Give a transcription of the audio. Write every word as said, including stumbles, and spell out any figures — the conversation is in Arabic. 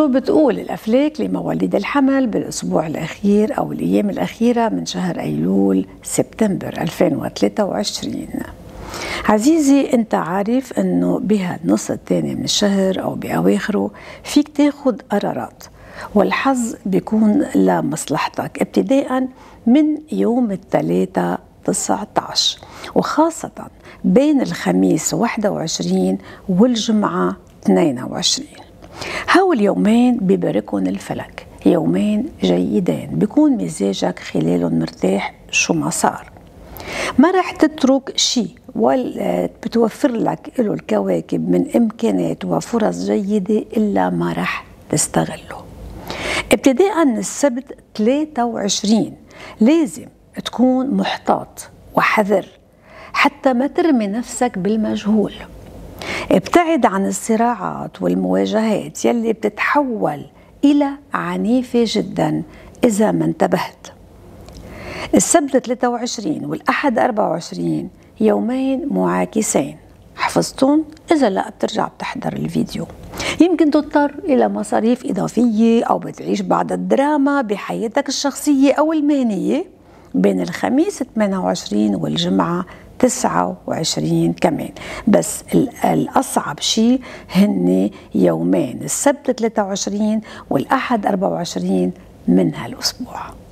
شو بتقول الأفلاك لمواليد الحمل بالأسبوع الأخير أو الأيام الأخيرة من شهر أيلول سبتمبر ألفين وثلاثة وعشرين؟ عزيزي، انت عارف انه بهالنص الثاني من الشهر او باواخره فيك تاخد قرارات والحظ بيكون لمصلحتك، ابتداء من يوم الثلاثة تسعة عشر وخاصة بين الخميس واحد وعشرين والجمعة اثنين وعشرين. هول يومين بباركن الفلك، يومين جيدين بيكون مزاجك خلالهم مرتاح شو ما صار. ما رح تترك شيء وبتوفر لك له الكواكب من إمكانات وفرص جيدة إلا ما رح تستغله. ابتداء من السبت ثلاثة وعشرين لازم تكون محتاط وحذر حتى ما ترمي نفسك بالمجهول. ابتعد عن الصراعات والمواجهات يلي بتتحول إلى عنيفة جدا إذا ما انتبهت. السبت ثلاثة وعشرين والأحد أربعة وعشرين يومين معاكسين، حفظتهم؟ إذا لا بترجع بتحضر الفيديو. يمكن تضطر إلى مصاريف إضافية أو بتعيش بعض الدراما بحياتك الشخصية أو المهنية بين الخميس ثمانية وعشرين والجمعة تسعة وعشرين كمان. بس الأصعب شيء هن يومين السبت ثلاثة وعشرين والأحد أربعة وعشرين من هالأسبوع.